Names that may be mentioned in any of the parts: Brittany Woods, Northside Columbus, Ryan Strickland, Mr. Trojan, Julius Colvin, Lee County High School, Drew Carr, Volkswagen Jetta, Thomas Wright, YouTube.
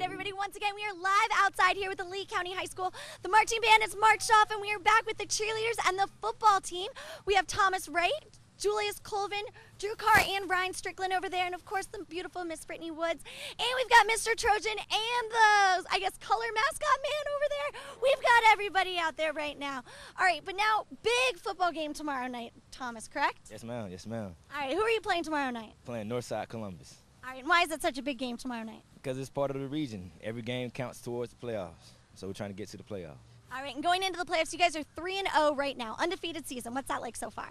right, everybody, once again, we are live outside here with the Lee County High School. The marching band has marched off, and we are back with the cheerleaders and the football team. We have Thomas Wright, Julius Colvin, Drew Carr, and Ryan Strickland over there, and of course the beautiful Miss Brittany Woods. And we've got Mr. Trojan and the, I guess, color mascot man over there. We've got everybody out there right now. All right, but now, big football game tomorrow night, Thomas, correct? Yes, ma'am. Yes, ma'am. All right, who are you playing tomorrow night? Playing Northside Columbus. All right, and why is it such a big game tomorrow night? Because it's part of the region. Every game counts towards the playoffs, so we're trying to get to the playoffs. All right, and going into the playoffs, you guys are 3-0 right now, undefeated season. What's that like so far?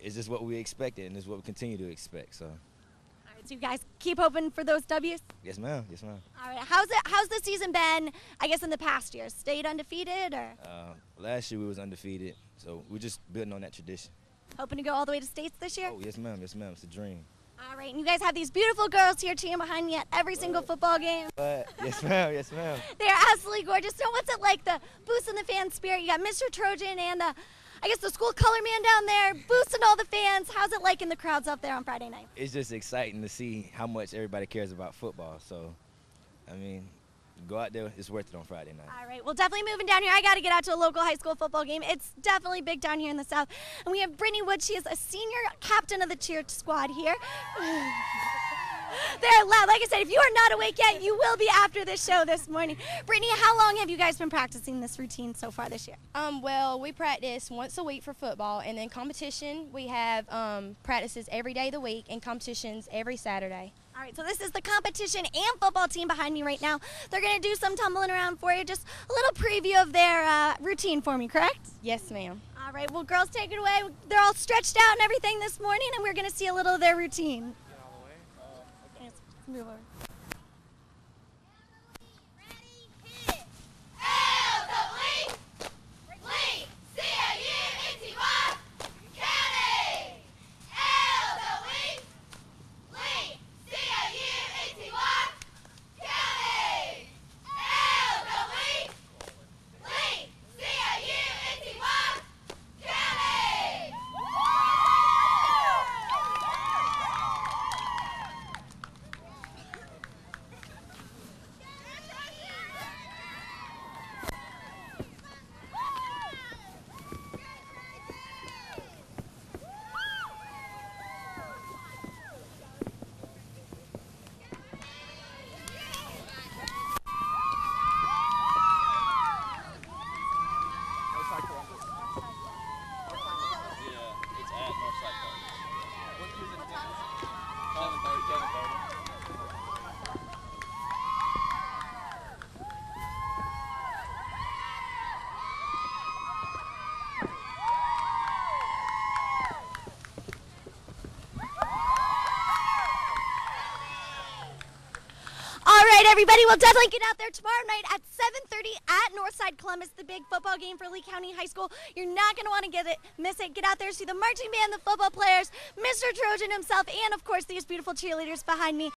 It's just what we expected, and it's what we continue to expect. So, all right, so you guys keep hoping for those W's. Yes, ma'am. Yes, ma'am. All right, how's the season been? I guess in the past years, stayed undefeated or? Last year we was undefeated, so we're just building on that tradition. Hoping to go all the way to states this year? Oh, yes, ma'am. Yes, ma'am. It's a dream. All right, and you guys have these beautiful girls here cheering behind me at every single football game. Yes, ma'am. Yes, ma'am. They are absolutely gorgeous. So, what's it like? The boost in the fan spirit. You got Mr. Trojan and the. I guess the school color man down there, boosting all the fans. How's it like in the crowds up there on Friday night? It's just exciting to see how much everybody cares about football. So, I mean, go out there. It's worth it on Friday night. All right. Well, definitely moving down here. I got to get out to a local high school football game. It's definitely big down here in the South. And we have Brittany Wood. She is a senior captain of the cheer squad here. They're loud. Like I said, if you are not awake yet, you will be after this show this morning. Brittany, how long have you guys been practicing this routine so far this year? Well, we practice once a week for football, and then competition, we have practices every day of the week and competitions every Saturday. All right, so this is the competition and football team behind me right now. They're going to do some tumbling around for you. Just a little preview of their routine for me, correct? Yes, ma'am. All right, well, girls, take it away. They're all stretched out and everything this morning, and we're going to see a little of their routine. Move over. Everybody will definitely get out there tomorrow night at 7:30 at Northside Columbus, the big football game for Lee County High School. You're not going to want to miss it. Get out there, see the marching band, the football players, Mr. Trojan himself, and, of course, these beautiful cheerleaders behind me.